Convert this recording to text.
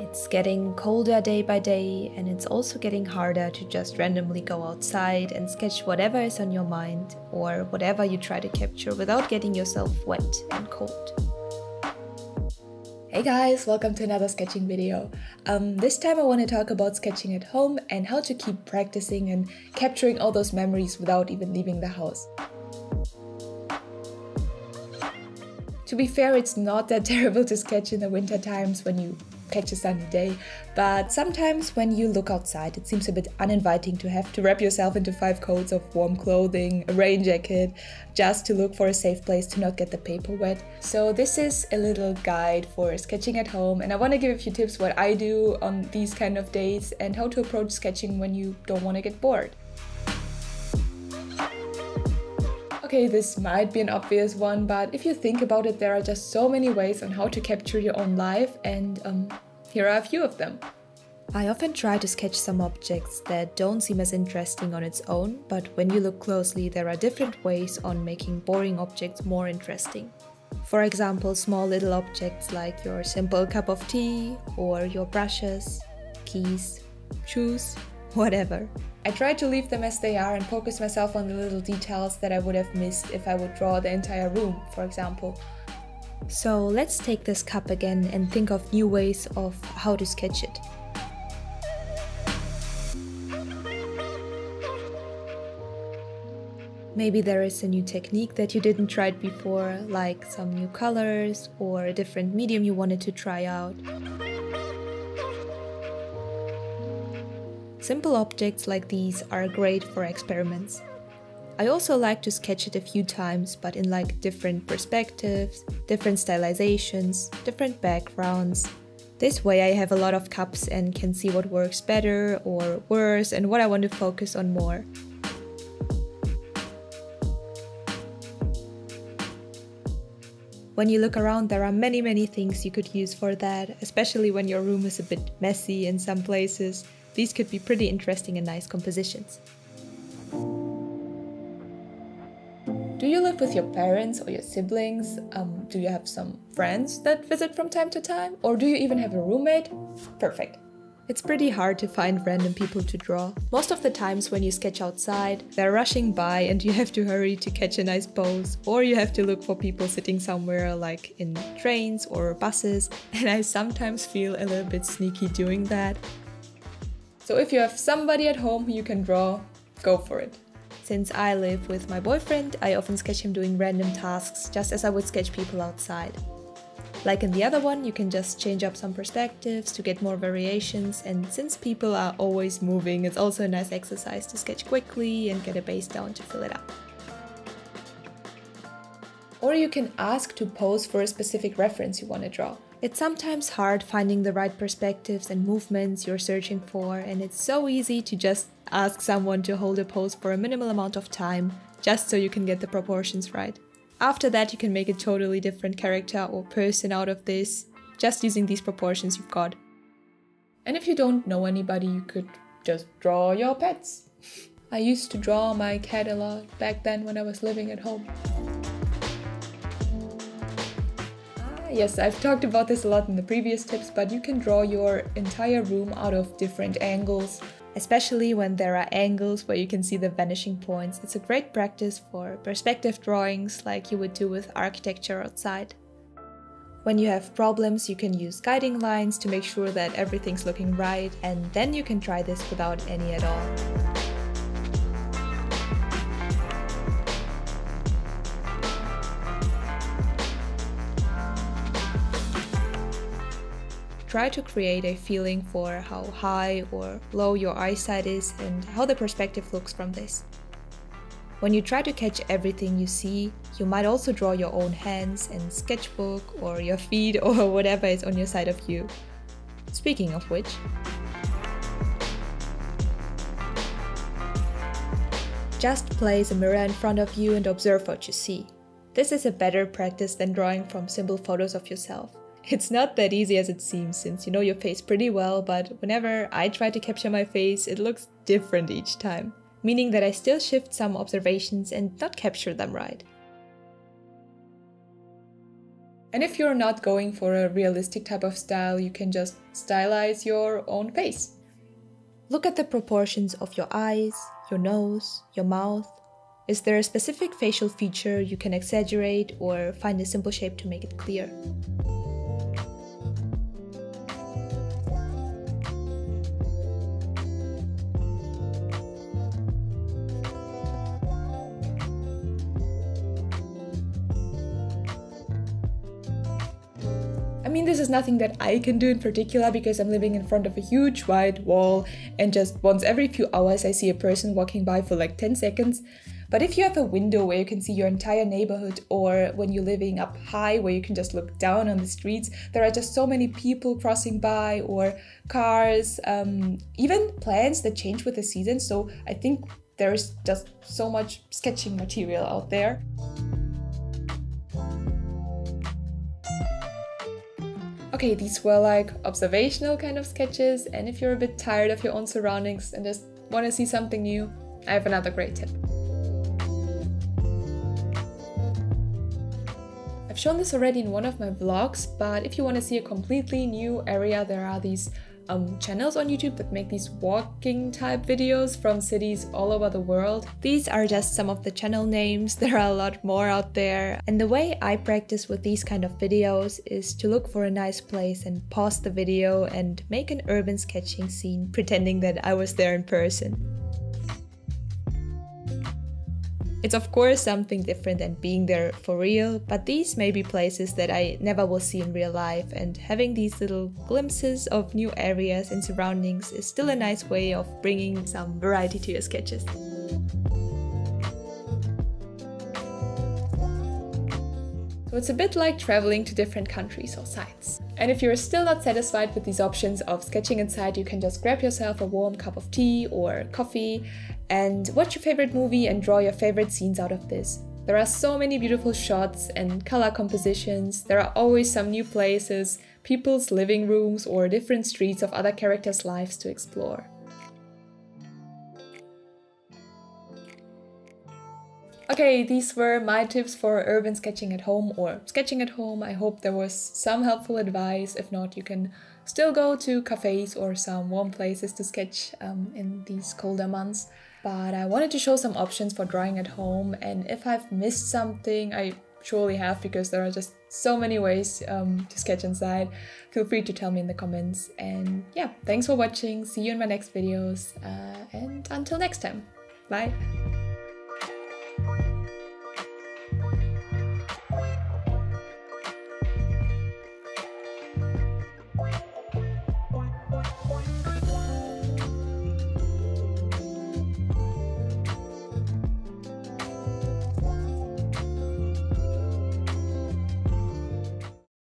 It's getting colder day by day, and it's also getting harder to just randomly go outside and sketch whatever is on your mind or whatever you try to capture without getting yourself wet and cold. Hey guys, welcome to another sketching video. This time I want to talk about sketching at home and how to keep practicing and capturing all those memories without even leaving the house. To be fair, it's not that terrible to sketch in the winter times when you catch a sunny day, but sometimes when you look outside it seems a bit uninviting to have to wrap yourself into 5 coats of warm clothing, a rain jacket, just to look for a safe place to not get the paper wet. So this is a little guide for sketching at home, and I want to give a few tips what I do on these kind of days and how to approach sketching when you don't want to get bored. Okay, this might be an obvious one, but if you think about it, there are just so many ways on how to capture your own life, and here are a few of them. I often try to sketch some objects that don't seem as interesting on its own, but when you look closely, there are different ways on making boring objects more interesting. For example, small little objects like your simple cup of tea or your brushes, keys, shoes, whatever. I try to leave them as they are and focus myself on the little details that I would have missed if I would draw the entire room, for example. So let's take this cup again and think of new ways of how to sketch it. Maybe there is a new technique that you didn't try before, like some new colors or a different medium you wanted to try out. Simple objects like these are great for experiments. I also like to sketch it a few times, but in like different perspectives, different stylizations, different backgrounds. This way I have a lot of cups and can see what works better or worse and what I want to focus on more. When you look around, there are many things you could use for that, especially when your room is a bit messy in some places. These could be pretty interesting and nice compositions. Do you live with your parents or your siblings? Do you have some friends that visit from time to time? Or do you even have a roommate? Perfect. It's pretty hard to find random people to draw. Most of the times when you sketch outside, they're rushing by and you have to hurry to catch a nice pose, or you have to look for people sitting somewhere like in trains or buses, and I sometimes feel a little bit sneaky doing that. So if you have somebody at home who you can draw, go for it. Since I live with my boyfriend, I often sketch him doing random tasks, just as I would sketch people outside. Like in the other one, you can just change up some perspectives to get more variations, and since people are always moving, it's also a nice exercise to sketch quickly and get a base down to fill it up. Or you can ask to pose for a specific reference you want to draw. It's sometimes hard finding the right perspectives and movements you're searching for, and it's so easy to just ask someone to hold a pose for a minimal amount of time, just so you can get the proportions right. After that, you can make a totally different character or person out of this, just using these proportions you've got. And if you don't know anybody, you could just draw your pets. I used to draw my cat a lot back then when I was living at home. Yes, I've talked about this a lot in the previous tips, but you can draw your entire room out of different angles. Especially when there are angles where you can see the vanishing points. It's a great practice for perspective drawings like you would do with architecture outside. When you have problems, you can use guiding lines to make sure that everything's looking right, and then you can try this without any at all. Try to create a feeling for how high or low your eyesight is and how the perspective looks from this. When you try to catch everything you see, you might also draw your own hands and sketchbook or your feet or whatever is on your side of you. Speaking of which, just place a mirror in front of you and observe what you see. This is a better practice than drawing from simple photos of yourself. It's not that easy as it seems, since you know your face pretty well, but whenever I try to capture my face, it looks different each time, meaning that I still shift some observations and not capture them right. And if you're not going for a realistic type of style, you can just stylize your own face. Look at the proportions of your eyes, your nose, your mouth. Is there a specific facial feature you can exaggerate or find a simple shape to make it clear? I mean, this is nothing that I can do in particular because I'm living in front of a huge wide wall and just once every few hours I see a person walking by for like 10 seconds. But if you have a window where you can see your entire neighborhood, or when you're living up high where you can just look down on the streets, there are just so many people crossing by, or cars, even plants that change with the season. So I think there's just so much sketching material out there. Okay, these were like observational kind of sketches, and if you're a bit tired of your own surroundings and just want to see something new, I have another great tip. I've shown this already in one of my vlogs, but if you want to see a completely new area, there are these channels on YouTube that make these walking type videos from cities all over the world. These are just some of the channel names, there are a lot more out there. And the way I practice with these kind of videos is to look for a nice place and pause the video and make an urban sketching scene, pretending that I was there in person. It's of course something different than being there for real, but these may be places that I never will see in real life, and having these little glimpses of new areas and surroundings is still a nice way of bringing some variety to your sketches. So it's a bit like traveling to different countries or sites. And if you're still not satisfied with these options of sketching inside, you can just grab yourself a warm cup of tea or coffee and watch your favorite movie and draw your favorite scenes out of this. There are so many beautiful shots and color compositions, there are always some new places, people's living rooms or different streets of other characters' lives to explore. Okay, these were my tips for urban sketching at home or sketching at home. I hope there was some helpful advice. If not, you can still go to cafes or some warm places to sketch in these colder months. But I wanted to show some options for drawing at home, and if I've missed something, I surely have, because there are just so many ways to sketch inside. Feel free to tell me in the comments. And yeah, thanks for watching. See you in my next videos. And until next time, bye!